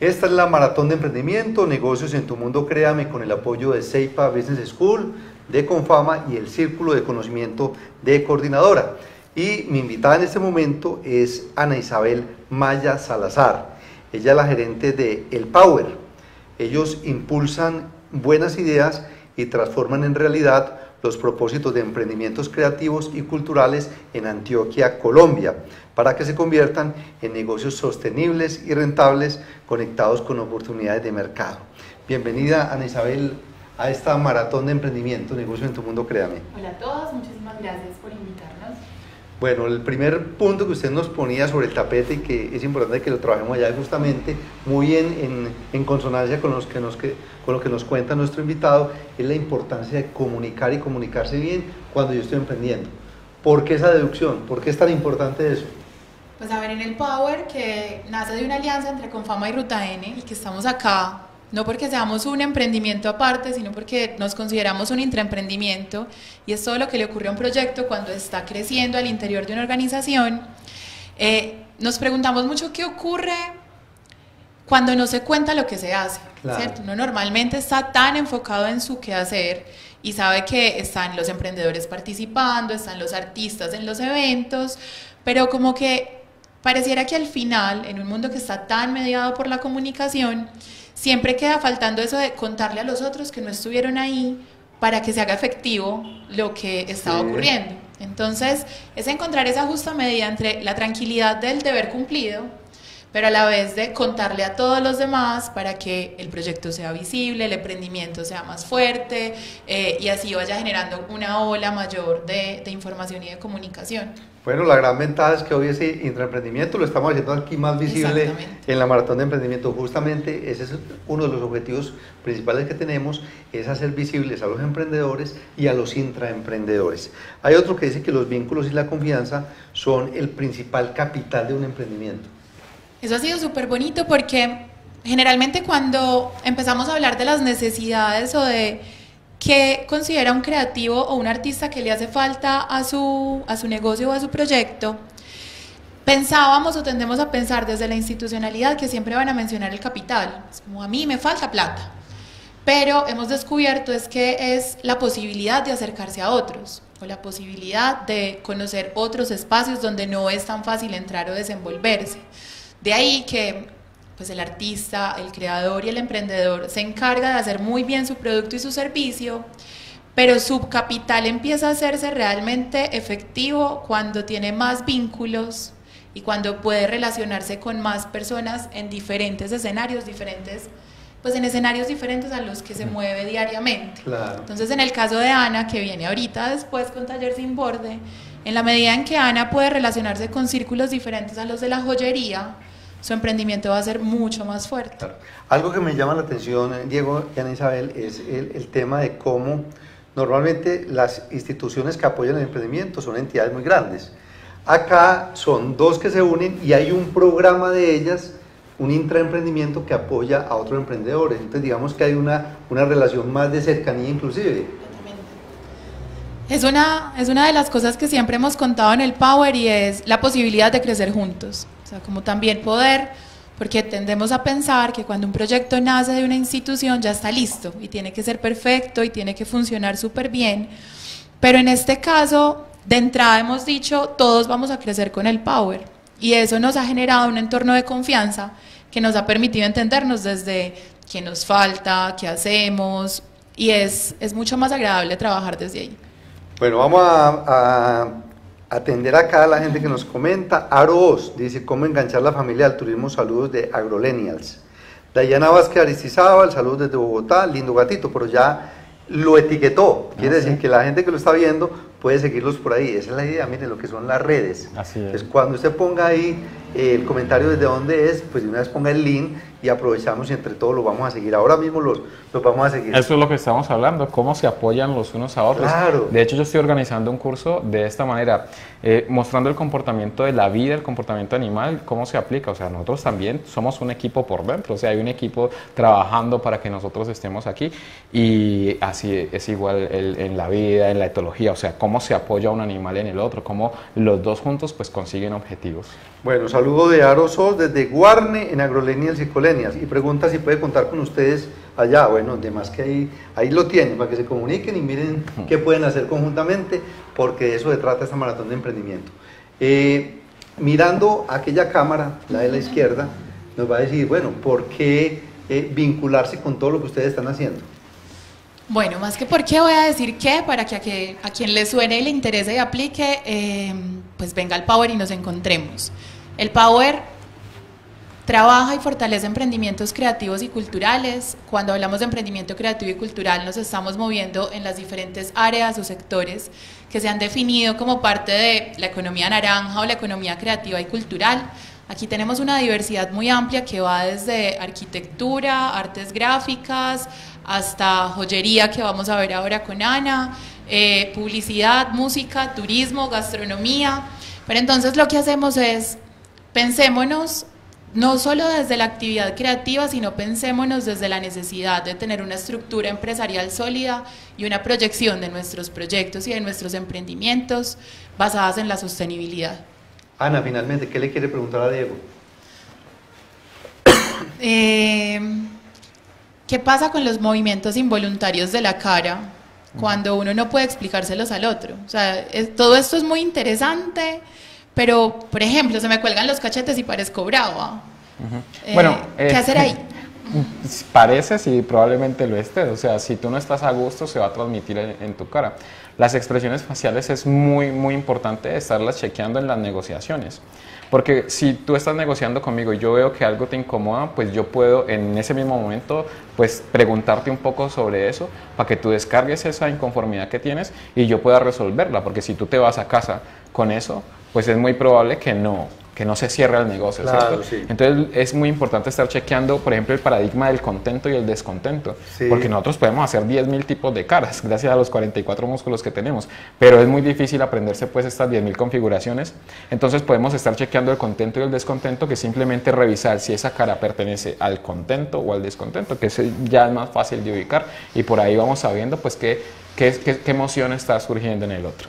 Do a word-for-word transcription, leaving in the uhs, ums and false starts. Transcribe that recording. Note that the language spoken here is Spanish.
Esta es la Maratón de Emprendimiento, Negocios en tu Mundo Créame, con el apoyo de Ceipa Business School, de Comfama y el Círculo de Conocimiento de Coordinadora. Y mi invitada en este momento es Ana Isabel Maya Salazar. Ella es la gerente de ELPAUER. Ellos impulsan buenas ideas y transforman en realidad los propósitos de emprendimientos creativos y culturales en Antioquia, Colombia, para que se conviertan en negocios sostenibles y rentables conectados con oportunidades de mercado. Bienvenida, Ana Isabel, a esta Maratón de Emprendimiento, Negocio en tu Mundo Créame. Hola a todos, muchísimas gracias por invitarnos. Bueno, el primer punto que usted nos ponía sobre el tapete y que es importante que lo trabajemos allá es justamente muy en, en, en consonancia con, los que nos, que, con lo que nos cuenta nuestro invitado, es la importancia de comunicar y comunicarse bien cuando yo estoy emprendiendo. ¿Por qué esa deducción? ¿Por qué es tan importante eso? Pues a ver, en ELPAUER, que nace de una alianza entre Comfama y Ruta N, y que estamos acá no porque seamos un emprendimiento aparte, sino porque nos consideramos un intraemprendimiento, y es todo lo que le ocurre a un proyecto cuando está creciendo al interior de una organización. Eh, nos preguntamos mucho qué ocurre cuando no se cuenta lo que se hace, claro, ¿cierto? Uno normalmente está tan enfocado en su quehacer y sabe que están los emprendedores participando, están los artistas en los eventos, pero como que pareciera que al final, en un mundo que está tan mediado por la comunicación, siempre queda faltando eso de contarle a los otros que no estuvieron ahí para que se haga efectivo lo que estaba sí. ocurriendo. Entonces, es encontrar esa justa medida entre la tranquilidad del deber cumplido, pero a la vez de contarle a todos los demás para que el proyecto sea visible, el emprendimiento sea más fuerte, eh, y así vaya generando una ola mayor de, de información y de comunicación. Bueno, la gran ventaja es que hoy ese intraemprendimiento lo estamos haciendo aquí más visible en la Maratón de Emprendimiento. Justamente ese es uno de los objetivos principales que tenemos, es hacer visibles a los emprendedores y a los intraemprendedores. Hay otro que dice que los vínculos y la confianza son el principal capital de un emprendimiento. Eso ha sido súper bonito, porque generalmente cuando empezamos a hablar de las necesidades o de ¿qué considera un creativo o un artista que le hace falta a su, a su negocio o a su proyecto? Pensábamos o tendemos a pensar desde la institucionalidad que siempre van a mencionar el capital. Es como, a mí me falta plata. Pero hemos descubierto es que es la posibilidad de acercarse a otros, o la posibilidad de conocer otros espacios donde no es tan fácil entrar o desenvolverse. De ahí que pues el artista, el creador y el emprendedor se encarga de hacer muy bien su producto y su servicio, pero su capital empieza a hacerse realmente efectivo cuando tiene más vínculos y cuando puede relacionarse con más personas en diferentes escenarios, diferentes, pues en escenarios diferentes a los que se mueve diariamente. Claro. Entonces, en el caso de Ana, que viene ahorita después con Taller Sin Borde, en la medida en que Ana puede relacionarse con círculos diferentes a los de la joyería, su emprendimiento va a ser mucho más fuerte. Claro. Algo que me llama la atención, Diego y Ana Isabel, es el, el tema de cómo normalmente las instituciones que apoyan el emprendimiento son entidades muy grandes. Acá son dos que se unen y hay un programa de ellas, un intraemprendimiento que apoya a otros emprendedores. Entonces digamos que hay una, una relación más de cercanía inclusive. Es una, es una de las cosas que siempre hemos contado en ELPAUER, y es la posibilidad de crecer juntos. O sea, como también poder, porque tendemos a pensar que cuando un proyecto nace de una institución ya está listo y tiene que ser perfecto y tiene que funcionar súper bien. Pero en este caso, de entrada hemos dicho, todos vamos a crecer con ELPAUER, y eso nos ha generado un entorno de confianza que nos ha permitido entendernos desde qué nos falta, qué hacemos, y es, es mucho más agradable trabajar desde ahí. Bueno, vamos a, a atender acá a la gente que nos comenta. Aroz dice, ¿cómo enganchar la familia al turismo? Saludos de Agrolenials. Dayana Vásquez Aristizábal, saludos desde Bogotá, lindo gatito, pero ya lo etiquetó. Quiere ah, decir sí. que la gente que lo está viendo puede seguirlos por ahí. Esa es la idea, miren lo que son las redes. Así es. Pues cuando usted ponga ahí eh, el comentario desde dónde es, pues de una vez ponga el link y aprovechamos y entre todos lo vamos a seguir. Ahora mismo los, los vamos a seguir. Eso es lo que estamos hablando, cómo se apoyan los unos a otros. Claro. De hecho, yo estoy organizando un curso de esta manera, eh, mostrando el comportamiento de la vida, el comportamiento animal, cómo se aplica. O sea, nosotros también somos un equipo por dentro. O sea, hay un equipo trabajando para que nosotros estemos aquí, y así es igual el, en la vida, en la etología. O sea, cómo se apoya un animal en el otro, cómo los dos juntos pues consiguen objetivos. Bueno, saludo de Arosos desde Guarne en Agrolenials y Colenias, y pregunta si puede contar con ustedes allá. Bueno, además que ahí, ahí lo tienen, para que se comuniquen y miren qué pueden hacer conjuntamente, porque de eso se trata esta maratón de emprendimiento. Eh, mirando aquella cámara, la de la izquierda, nos va a decir, bueno, ¿por qué eh, vincularse con todo lo que ustedes están haciendo? Bueno, más que por qué voy a decir qué, para que a, que, a quien le suene y le interese y aplique, eh, pues venga al ELPAUER y nos encontremos. El ELPAUER trabaja y fortalece emprendimientos creativos y culturales. Cuando hablamos de emprendimiento creativo y cultural, nos estamos moviendo en las diferentes áreas o sectores que se han definido como parte de la economía naranja o la economía creativa y cultural. Aquí tenemos una diversidad muy amplia que va desde arquitectura, artes gráficas, hasta joyería, que vamos a ver ahora con Ana, eh, publicidad, música, turismo, gastronomía. Pero entonces lo que hacemos es, pensémonos no solo desde la actividad creativa, sino pensémonos desde la necesidad de tener una estructura empresarial sólida y una proyección de nuestros proyectos y de nuestros emprendimientos basadas en la sostenibilidad. Ana, finalmente, ¿qué le quiere preguntar a Diego? Eh, ¿Qué pasa con los movimientos involuntarios de la cara cuando uno no puede explicárselos al otro? O sea, es, todo esto es muy interesante, pero, por ejemplo, se me cuelgan los cachetes y parezco brava. Uh-huh. eh, bueno, ¿qué eh, hacer ahí? Pareces y probablemente lo estés. O sea, si tú no estás a gusto, se va a transmitir en, en tu cara. Las expresiones faciales es muy, muy importante estarlas chequeando en las negociaciones. Porque si tú estás negociando conmigo y yo veo que algo te incomoda, pues yo puedo en ese mismo momento pues preguntarte un poco sobre eso para que tú descargues esa inconformidad que tienes y yo pueda resolverla. Porque si tú te vas a casa con eso, pues es muy probable que no, que no se cierre el negocio. Claro, sí. Entonces es muy importante estar chequeando, por ejemplo, el paradigma del contento y el descontento, sí, porque nosotros podemos hacer diez mil tipos de caras gracias a los cuarenta y cuatro músculos que tenemos, pero es muy difícil aprenderse pues estas diez mil configuraciones. Entonces podemos estar chequeando el contento y el descontento, que simplemente revisar si esa cara pertenece al contento o al descontento, que eso ya es más fácil de ubicar, y por ahí vamos sabiendo pues qué, qué, qué, qué emoción está surgiendo en el otro.